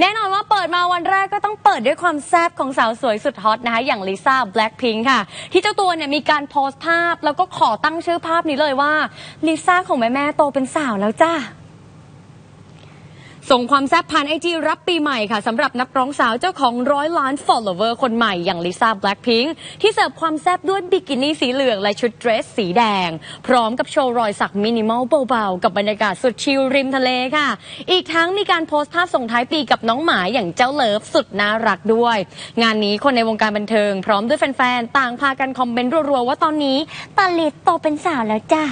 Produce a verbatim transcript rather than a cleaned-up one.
แน่นอนว่าเปิดมาวันแรกก็ต้องเปิดด้วยความแซ่บของสาวสวยสุดฮอตนะคะอย่างลิซ่าแบล็คพิงค์ค่ะที่เจ้าตัวเนี่ยมีการโพสต์ภาพแล้วก็ขอตั้งชื่อภาพนี้เลยว่าลิซ่าของแม่แม่โตเป็นสาวแล้วจ้าส่งความแซ่บผ่านไอจีรับปีใหม่ค่ะสำหรับนักร้องสาวเจ้าของร้อยล้าน follower คนใหม่อย่างลิซ่าแบล็คพิงค์ที่เสิร์ฟความแซ่บด้วยบิกินี่สีเหลืองและชุดเดรสสีแดงพร้อมกับโชว์รอยสักมินิมอลเบาๆกับบรรยากาศสุดชิลริมทะเลค่ะอีกทั้งมีการโพสต์ภาพส่งท้ายปีกับน้องหมาอย่างเจ้าเลิฟสุดน่ารักด้วยงานนี้คนในวงการบันเทิงพร้อมด้วยแฟนๆต่างพากันคอมเมนต์รัวๆว่าตอนนี้ตาลิโตเป็นสาวแล้วจ้า